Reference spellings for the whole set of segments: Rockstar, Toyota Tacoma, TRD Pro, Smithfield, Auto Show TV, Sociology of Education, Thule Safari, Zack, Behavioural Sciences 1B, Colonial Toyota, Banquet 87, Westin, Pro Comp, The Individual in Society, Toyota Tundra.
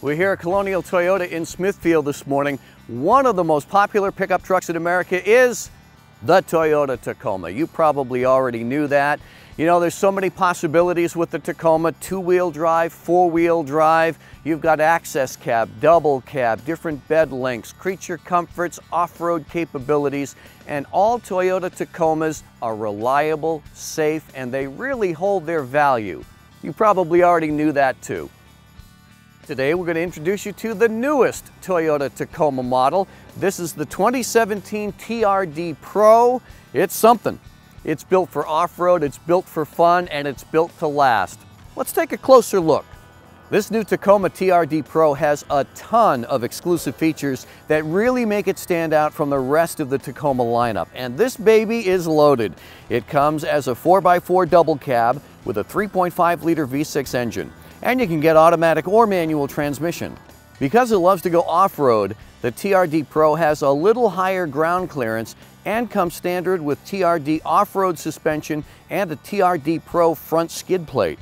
We're here at Colonial Toyota in Smithfield this morning. One of the most popular pickup trucks in America is the Toyota Tacoma. You probably already knew that. You know, there's so many possibilities with the Tacoma: two-wheel drive, four-wheel drive. You've got access cab, double cab, different bed lengths, creature comforts, off-road capabilities, and all Toyota Tacomas are reliable, safe, and they really hold their value. You probably already knew that too. Today we're going to introduce you to the newest Toyota Tacoma model. This is the 2017 TRD Pro. It's something. It's built for off-road, it's built for fun, and it's built to last. Let's take a closer look. This new Tacoma TRD Pro has a ton of exclusive features that really make it stand out from the rest of the Tacoma lineup, and this baby is loaded. It comes as a 4x4 double cab with a 3.5-liter V6 engine, and you can get automatic or manual transmission. Because it loves to go off-road, the TRD Pro has a little higher ground clearance and comes standard with TRD off-road suspension and a TRD Pro front skid plate.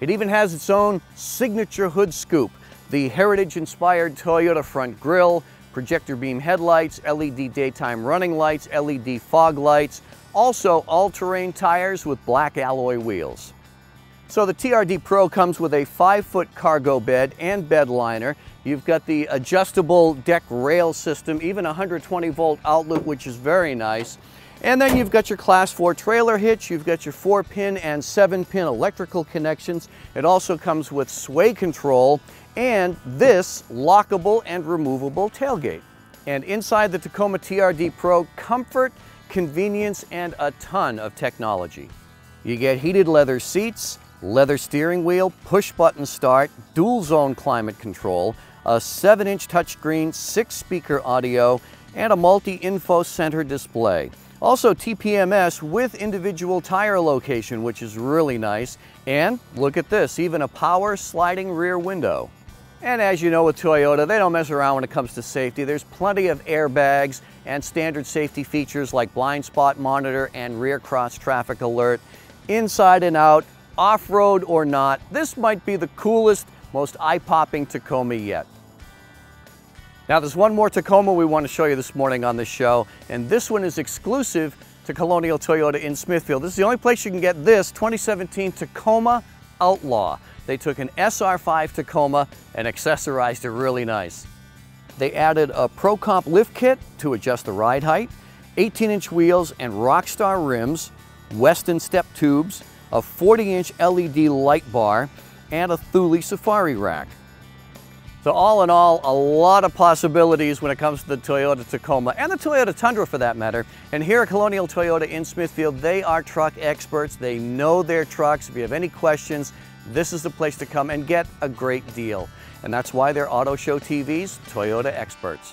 It even has its own signature hood scoop, the heritage-inspired Toyota front grille, projector beam headlights, LED daytime running lights, LED fog lights, also all-terrain tires with black alloy wheels. So the TRD Pro comes with a 5-foot cargo bed and bed liner. You've got the adjustable deck rail system, even a 120-volt outlet, which is very nice. And then you've got your Class 4 trailer hitch. You've got your 4-pin and 7-pin electrical connections. It also comes with sway control and this lockable and removable tailgate. And inside the Tacoma TRD Pro, comfort, convenience, and a ton of technology. You get heated leather seats, leather steering wheel, push-button start, dual-zone climate control, a 7-inch touchscreen, 6-speaker audio, and a multi-info center display. Also TPMS with individual tire location, which is really nice. And look at this, even a power sliding rear window. And as you know with Toyota, they don't mess around when it comes to safety. There's plenty of airbags and standard safety features like blind spot monitor and rear cross traffic alert. Inside and out, off-road or not, this might be the coolest, most eye-popping Tacoma yet. Now there's one more Tacoma we want to show you this morning on this show, and this one is exclusive to Colonial Toyota in Smithfield. This is the only place you can get this 2017 Tacoma Outlaw. They took an SR5 Tacoma and accessorized it really nice. They added a Pro Comp lift kit to adjust the ride height, 18-inch wheels and Rockstar rims, Westin step tubes, a 40-inch LED light bar, and a Thule Safari rack. So all in all, a lot of possibilities when it comes to the Toyota Tacoma and the Toyota Tundra for that matter. And here at Colonial Toyota in Smithfield, they are truck experts. They know their trucks. If you have any questions, this is the place to come and get a great deal. And that's why they're Auto Show TV's Toyota experts.